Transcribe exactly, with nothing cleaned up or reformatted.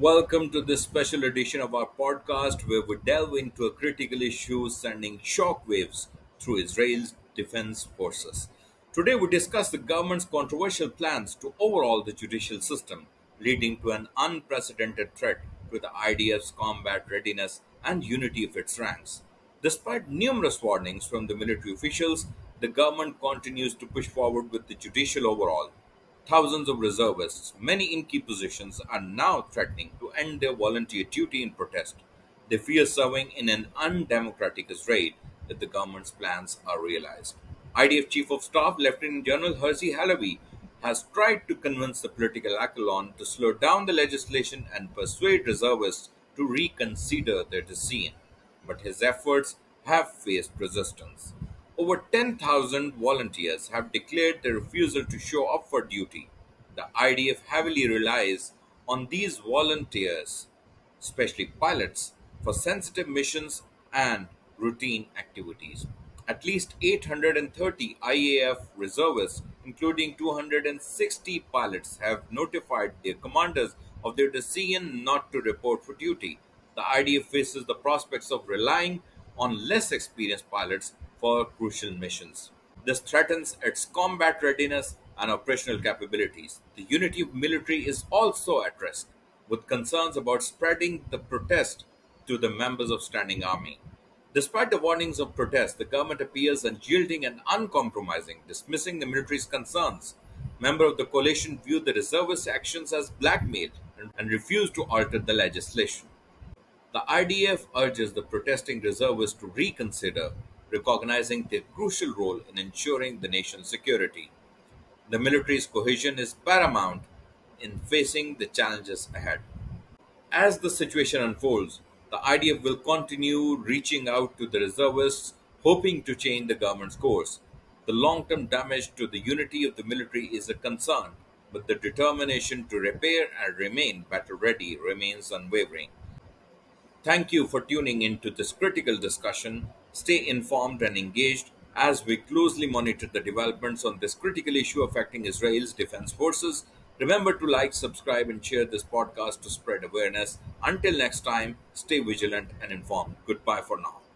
Welcome to this special edition of our podcast where we delve into a critical issue sending shockwaves through Israel's defense forces. Today we discuss the government's controversial plans to overhaul the judicial system, leading to an unprecedented threat to the I D F's combat readiness and unity of its ranks. Despite numerous warnings from the military officials, the government continues to push forward with the judicial overhaul. Thousands of reservists, many in key positions, are now threatening to end their volunteer duty in protest. They fear serving in an undemocratic Israel if the government's plans are realized. I D F Chief of Staff Lieutenant General Hersey Hallaby has tried to convince the political echelon to slow down the legislation and persuade reservists to reconsider their decision, but his efforts have faced resistance. Over ten thousand volunteers have declared their refusal to show up for duty. The I D F heavily relies on these volunteers, especially pilots, for sensitive missions and routine activities. At least eight hundred thirty I A F reservists, including two hundred sixty pilots, have notified their commanders of their decision not to report for duty. The I D F faces the prospects of relying on less experienced pilots for crucial missions. This threatens its combat readiness and operational capabilities. The unity of military is also at risk, with concerns about spreading the protest to the members of standing army. Despite the warnings of protest, the government appears unyielding and uncompromising, dismissing the military's concerns. Members of the coalition view the reservists' actions as blackmail and refuse to alter the legislation. The I D F urges the protesting reservists to reconsider, recognizing their crucial role in ensuring the nation's security. The military's cohesion is paramount in facing the challenges ahead. As the situation unfolds, the I D F will continue reaching out to the reservists, hoping to change the government's course. The long-term damage to the unity of the military is a concern, but the determination to repair and remain battle-ready remains unwavering. Thank you for tuning in to this critical discussion. Stay informed and engaged as we closely monitor the developments on this critical issue affecting Israel's defense forces. Remember to like, subscribe, and share this podcast to spread awareness. Until next time, stay vigilant and informed. Goodbye for now.